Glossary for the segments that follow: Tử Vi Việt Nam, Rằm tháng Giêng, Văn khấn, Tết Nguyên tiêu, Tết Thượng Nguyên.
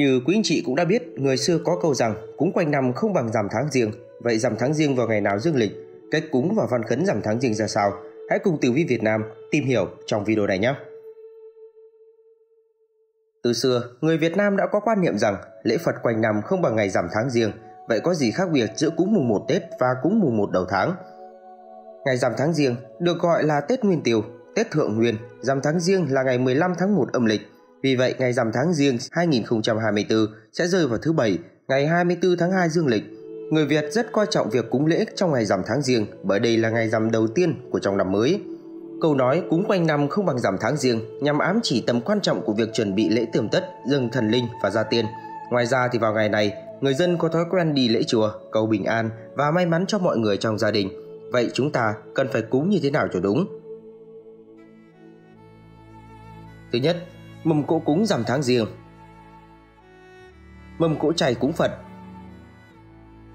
Như quý anh chị cũng đã biết, người xưa có câu rằng cúng quanh năm không bằng rằm tháng giêng. Vậy rằm tháng giêng vào ngày nào dương lịch? Cách cúng và văn khấn rằm tháng giêng ra sao? Hãy cùng Tử Vi Việt Nam tìm hiểu trong video này nhé! Từ xưa, người Việt Nam đã có quan niệm rằng lễ Phật quanh năm không bằng ngày rằm tháng giêng. Vậy có gì khác biệt giữa cúng mùng 1 Tết và cúng mùng 1 đầu tháng? Ngày rằm tháng giêng được gọi là Tết Nguyên tiêu, Tết Thượng Nguyên. Rằm tháng giêng là ngày 15 tháng 1 âm lịch. Vì vậy, ngày rằm tháng giêng 2024 sẽ rơi vào thứ Bảy, ngày 24 tháng 2 dương lịch. Người Việt rất coi trọng việc cúng lễ trong ngày rằm tháng giêng bởi đây là ngày rằm đầu tiên của trong năm mới. Câu nói cúng quanh năm không bằng rằm tháng giêng nhằm ám chỉ tầm quan trọng của việc chuẩn bị lễ tươm tất, dâng thần linh và gia tiên. Ngoài ra thì vào ngày này, người dân có thói quen đi lễ chùa, cầu bình an và may mắn cho mọi người trong gia đình. Vậy chúng ta cần phải cúng như thế nào cho đúng? Thứ nhất, mâm cỗ cúng rằm tháng giêng. Mâm cỗ chay cúng Phật.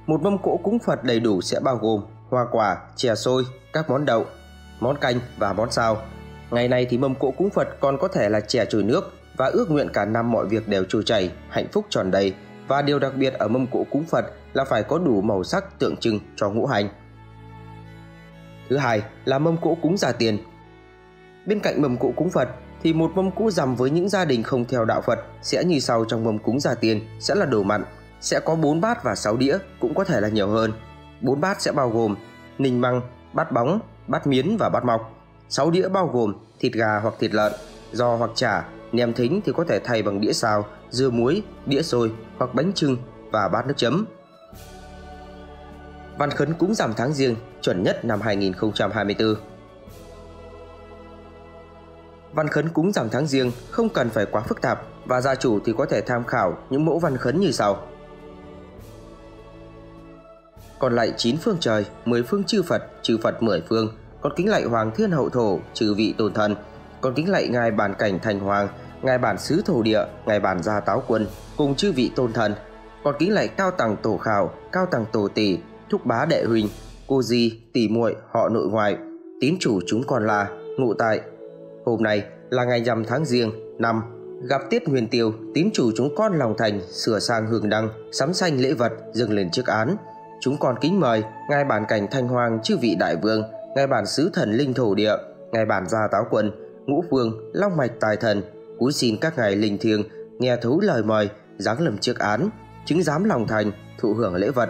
Một mâm cỗ cúng Phật đầy đủ sẽ bao gồm hoa quả, chè xôi, các món đậu, món canh và món sao. Ngày nay thì mâm cỗ cúng Phật còn có thể là chè trôi nước, và ước nguyện cả năm mọi việc đều trôi chảy, hạnh phúc tròn đầy. Và điều đặc biệt ở mâm cỗ cúng Phật là phải có đủ màu sắc tượng trưng cho ngũ hành. Thứ hai là mâm cỗ cúng gia tiên. Bên cạnh mâm cỗ cúng Phật thì một mâm cỗ rằm với những gia đình không theo đạo Phật sẽ như sau: trong mâm cúng gia tiên sẽ là đồ mặn, sẽ có 4 bát và 6 đĩa, cũng có thể là nhiều hơn. 4 bát sẽ bao gồm ninh măng, bát bóng, bát miến và bát mọc. 6 đĩa bao gồm thịt gà hoặc thịt lợn, giò hoặc chả, nem thính thì có thể thay bằng đĩa xào, dưa muối, đĩa xôi hoặc bánh chưng và bát nước chấm. Văn khấn cúng rằm tháng giêng chuẩn nhất năm 2024. Văn khấn cúng rằm tháng giêng không cần phải quá phức tạp và gia chủ thì có thể tham khảo những mẫu văn khấn như sau. Còn lạy 9 phương trời, 10 phương chư Phật 10 phương, con kính lạy Hoàng Thiên Hậu Thổ, trừ vị Tôn Thần, con kính lạy Ngài Bản Cảnh Thành Hoàng, Ngài Bản Xứ Thổ Địa, Ngài Bản Gia Táo Quân, cùng chư vị Tôn Thần, con kính lạy Cao Tằng Tổ Khảo, Cao Tằng Tổ Tỷ, Thúc Bá Đệ Huỳnh, Cô Di, Tỷ Muội, họ nội ngoại, tín chủ chúng con là, ngụ tại. Hôm nay là ngày rằm tháng giêng năm gặp Tết Nguyên tiêu, tín chủ chúng con lòng thành sửa sang hương đăng, sắm xanh lễ vật dâng lên trước án. Chúng con kính mời Ngài Bản Cảnh Thanh Hoàng, chư vị Đại Vương, Ngài Bản Xứ Thần Linh Thổ Địa, Ngài Bản Gia Táo Quân, Ngũ Phương, Long Mạch Tài Thần, cúi xin các ngài linh thiêng nghe thấu lời mời, giáng lâm trước án, chứng giám lòng thành, thụ hưởng lễ vật.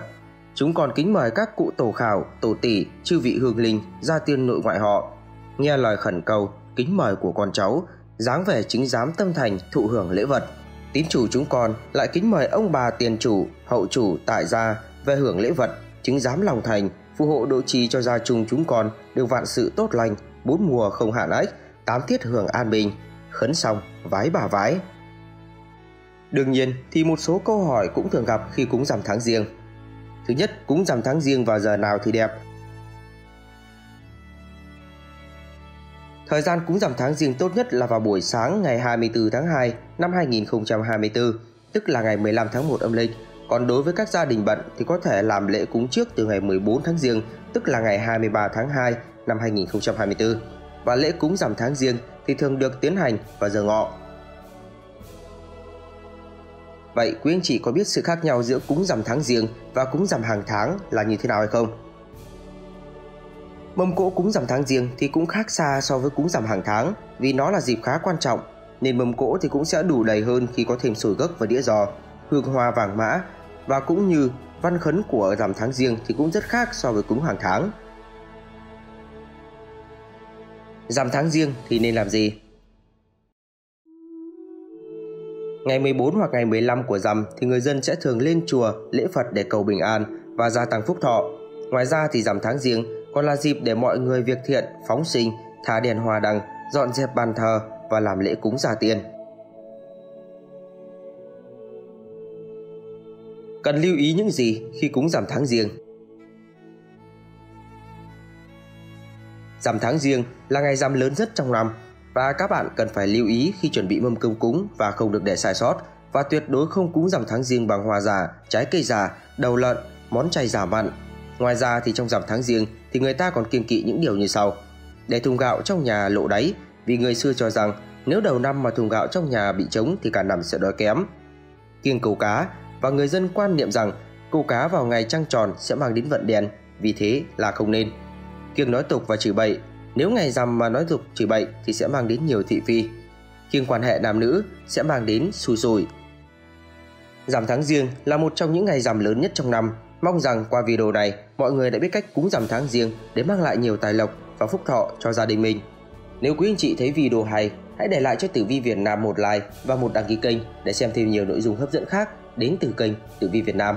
Chúng con kính mời các cụ tổ khảo, tổ tỷ, chư vị hương linh, gia tiên nội ngoại họ, nghe lời khẩn cầu, kính mời của con cháu, giáng về chứng giám tâm thành, thụ hưởng lễ vật. Tín chủ chúng con lại kính mời ông bà tiền chủ, hậu chủ, tại gia, về hưởng lễ vật, chứng giám lòng thành, phù hộ độ trì cho gia chung chúng con được vạn sự tốt lành, 4 mùa không hạn ách, 8 tiết hưởng an bình. Khấn xong, vái bà vái. Đương nhiên thì một số câu hỏi cũng thường gặp khi cúng rằm tháng giêng. Thứ nhất, cúng rằm tháng giêng vào giờ nào thì đẹp? Thời gian cúng rằm tháng giêng tốt nhất là vào buổi sáng ngày 24 tháng 2 năm 2024, tức là ngày 15 tháng 1 âm lịch. Còn đối với các gia đình bận thì có thể làm lễ cúng trước từ ngày 14 tháng giêng, tức là ngày 23 tháng 2 năm 2024. Và lễ cúng rằm tháng giêng thì thường được tiến hành vào giờ ngọ. Vậy quý anh chị có biết sự khác nhau giữa cúng rằm tháng giêng và cúng rằm hàng tháng là như thế nào hay không? Mâm cỗ cúng rằm tháng giêng thì cũng khác xa so với cúng rằm hàng tháng, vì nó là dịp khá quan trọng nên mâm cỗ thì cũng sẽ đủ đầy hơn khi có thêm sồi gấc và đĩa giò, hương hoa vàng mã, và cũng như văn khấn của rằm tháng giêng thì cũng rất khác so với cúng hàng tháng. Rằm tháng giêng thì nên làm gì? Ngày 14 hoặc ngày 15 của rằm thì người dân sẽ thường lên chùa lễ Phật để cầu bình an và gia tăng phúc thọ. Ngoài ra thì rằm tháng giêng còn là dịp để mọi người việc thiện, phóng sinh, thả đèn hoa đăng, dọn dẹp bàn thờ và làm lễ cúng gia tiên. Cần lưu ý những gì khi cúng rằm tháng giêng? Rằm tháng giêng là ngày rằm lớn nhất trong năm và các bạn cần phải lưu ý khi chuẩn bị mâm cơm cúng và không được để sai sót, và tuyệt đối không cúng rằm tháng giêng bằng hoa giả, trái cây giả, đầu lợn, món chay giả mặn. Ngoài ra thì trong rằm tháng giêng thì người ta còn kiêng kỵ những điều như sau: để thùng gạo trong nhà lộ đáy, vì người xưa cho rằng nếu đầu năm mà thùng gạo trong nhà bị trống thì cả năm sẽ đói kém. kiêng câu cá, và người dân quan niệm rằng câu cá vào ngày trăng tròn sẽ mang đến vận đen, vì thế là không nên. Kiêng nói tục và chửi bậy, nếu ngày rằm mà nói tục chửi bậy thì sẽ mang đến nhiều thị phi. Kiêng quan hệ nam nữ sẽ mang đến xui rủi. Rằm tháng Giêng là một trong những ngày rằm lớn nhất trong năm. Mong rằng qua video này, mọi người đã biết cách cúng rằm tháng Giêng để mang lại nhiều tài lộc và phúc thọ cho gia đình mình. Nếu quý anh chị thấy video hay, hãy để lại cho Tử Vi Việt Nam một like và một đăng ký kênh để xem thêm nhiều nội dung hấp dẫn khác đến từ kênh Tử Vi Việt Nam.